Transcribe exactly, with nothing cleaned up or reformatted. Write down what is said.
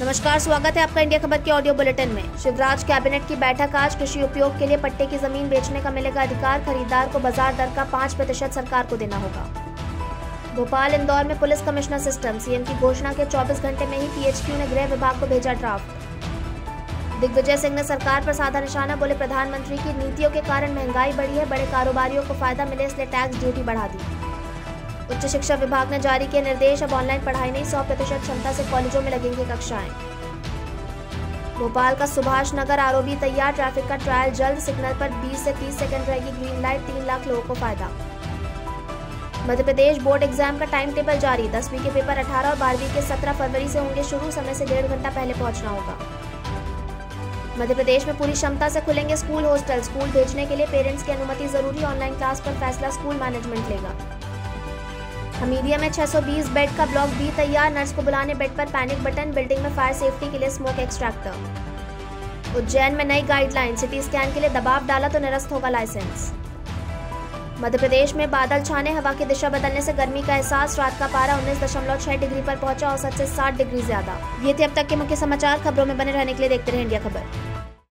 नमस्कार, स्वागत है आपका इंडिया खबर के ऑडियो बुलेटिन में। शिवराज कैबिनेट की बैठक आज। कृषि उपयोग के लिए पट्टे की जमीन बेचने का मिलेगा अधिकार, खरीदार को बाजार दर का पाँच प्रतिशत सरकार को देना होगा। भोपाल इंदौर में पुलिस कमिश्नर सिस्टम, सीएम की घोषणा के चौबीस घंटे में ही पीएचक्यू ने गृह विभाग को भेजा ड्राफ्ट। दिग्विजय सिंह ने सरकार पर साधा निशाना, बोले प्रधानमंत्री की नीतियों के कारण महंगाई बढ़ी है, बड़े कारोबारियों को फायदा मिले इसलिए टैक्स ड्यूटी बढ़ा दी। उच्च शिक्षा विभाग ने जारी किए निर्देश, अब ऑनलाइन पढ़ाई नहीं, सौ प्रतिशत क्षमता से कॉलेजों में लगेंगी कक्षाएं। भोपाल का सुभाष नगर आरओबी तैयार, ट्रैफिक का ट्रायल जल्द, सिग्नल पर बीस से तीस सेकंड रहेगी ग्रीन लाइट, तीन लाख लोगों को फायदा। मध्य प्रदेश बोर्ड एग्जाम का टाइम टेबल जारी, दसवीं के पेपर अठारह और बारहवीं के सत्रह फरवरी से होंगे शुरू, समय से डेढ़ घंटा पहले पहुंचना होगा। मध्य प्रदेश में पूरी क्षमता से खुलेंगे स्कूल हॉस्टल, स्कूल भेजने के लिए पेरेंट्स की अनुमति जरूरी, ऑनलाइन क्लास पर फैसला स्कूल मैनेजमेंट लेगा। हमीदिया में छह सौ बीस बेड का ब्लॉक बी तैयार, नर्स को बुलाने बेड पर पैनिक बटन, बिल्डिंग में फायर सेफ्टी के लिए स्मोक एक्सट्रैक्टर। उज्जैन में नई गाइडलाइन, सिटी स्कैन के लिए दबाव डाला तो निरस्त होगा लाइसेंस। मध्य प्रदेश में बादल छाने, हवा की दिशा बदलने से गर्मी का एहसास, रात का पारा उन्नीस दशमलव छह डिग्री पर पहुंचा, औसत से साठ डिग्री ज्यादा। ये थे अब तक के मुख्य समाचार। खबरों में बने रहने के लिए देखते रहे इंडिया खबर।